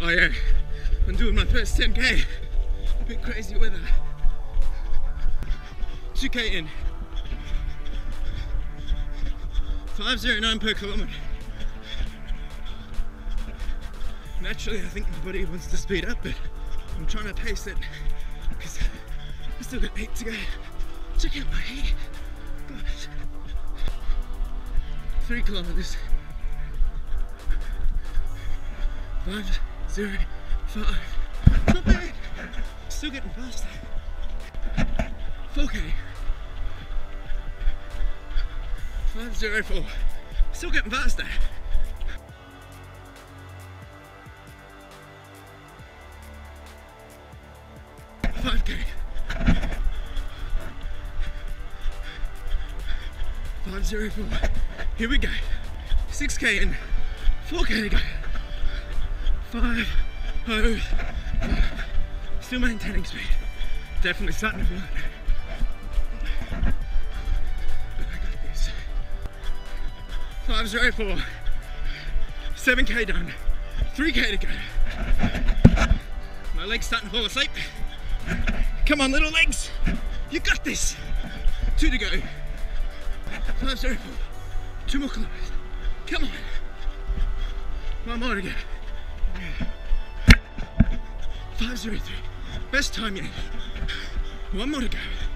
Oh yeah, I'm doing my first 10K. A bit crazy weather. 2K in. 509 per kilometre. Naturally, I think the body wants to speed up, but I'm trying to pace it because I've still got 8 to go. Check out my heat. Gosh. 3 kilometers. 5:05. Not bad. Still getting faster. 4K. 5:04. Still getting faster. Here we go. 6K in. 4K to go. 5:05. Still maintaining speed. Definitely starting to feel it. But I got this. 5:04. 7K done. 3K to go. My legs starting to fall asleep. Come on, little legs. You got this. 2 to go. 5:04. 2 more kilometers. Come on. 1 more to go. 5:03. Best time yet. 1 more to go.